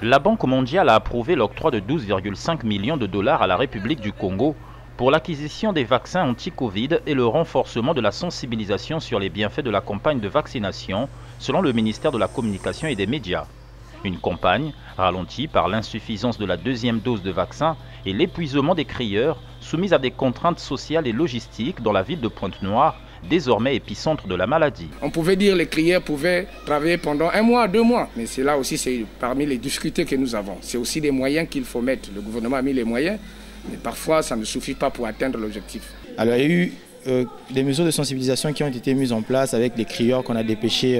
La Banque mondiale a approuvé l'octroi de 12,5 millions $ à la République du Congo pour l'acquisition des vaccins anti-Covid et le renforcement de la sensibilisation sur les bienfaits de la campagne de vaccination, selon le ministère de la Communication et des Médias. Une campagne ralentie par l'insuffisance de la deuxième dose de vaccin et l'épuisement des crieurs, soumise à des contraintes sociales et logistiques dans la ville de Pointe-Noire, désormais épicentre de la maladie. On pouvait dire que les crieurs pouvaient travailler pendant 1 mois, 2 mois, mais c'est là aussi, c'est parmi les difficultés que nous avons. C'est aussi des moyens qu'il faut mettre. Le gouvernement a mis les moyens, mais parfois ça ne suffit pas pour atteindre l'objectif. Alors il y a eu des mesures de sensibilisation qui ont été mises en place avec les crieurs qu'on a dépêchés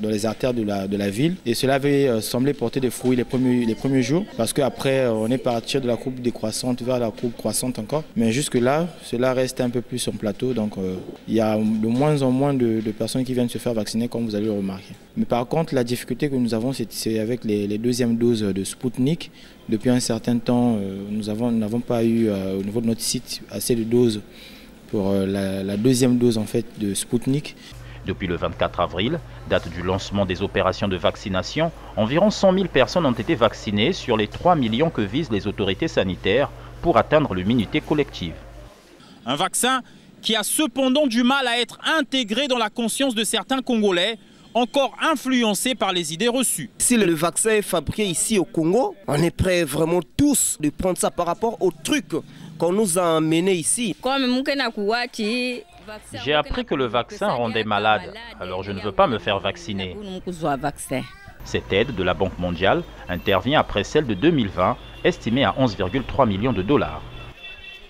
dans les artères de la ville. Et cela avait semblé porter des fruits les premiers jours, parce qu'après on est parti de la courbe décroissante vers la courbe croissante encore. Mais jusque-là, cela reste un peu plus en plateau, donc il y a de moins en moins de personnes qui viennent se faire vacciner, comme vous allez le remarquer. Mais par contre, la difficulté que nous avons, c'est avec les deuxièmes doses de Spoutnik. Depuis un certain temps, nous n'avons pas eu au niveau de notre site assez de doses pour la deuxième dose en fait de Spoutnik. Depuis le 24 avril, date du lancement des opérations de vaccination, environ 100 000 personnes ont été vaccinées sur les 3 millions que visent les autorités sanitaires pour atteindre l'immunité collective. Un vaccin qui a cependant du mal à être intégré dans la conscience de certains Congolais, encore influencés par les idées reçues. Si le vaccin est fabriqué ici au Congo, on est prêt vraiment tous de prendre ça par rapport au truc qu'on nous a emmené ici. J'ai appris que le vaccin rendait malade, alors je ne veux pas me faire vacciner. Cette aide de la Banque mondiale intervient après celle de 2020, estimée à 11,3 millions $.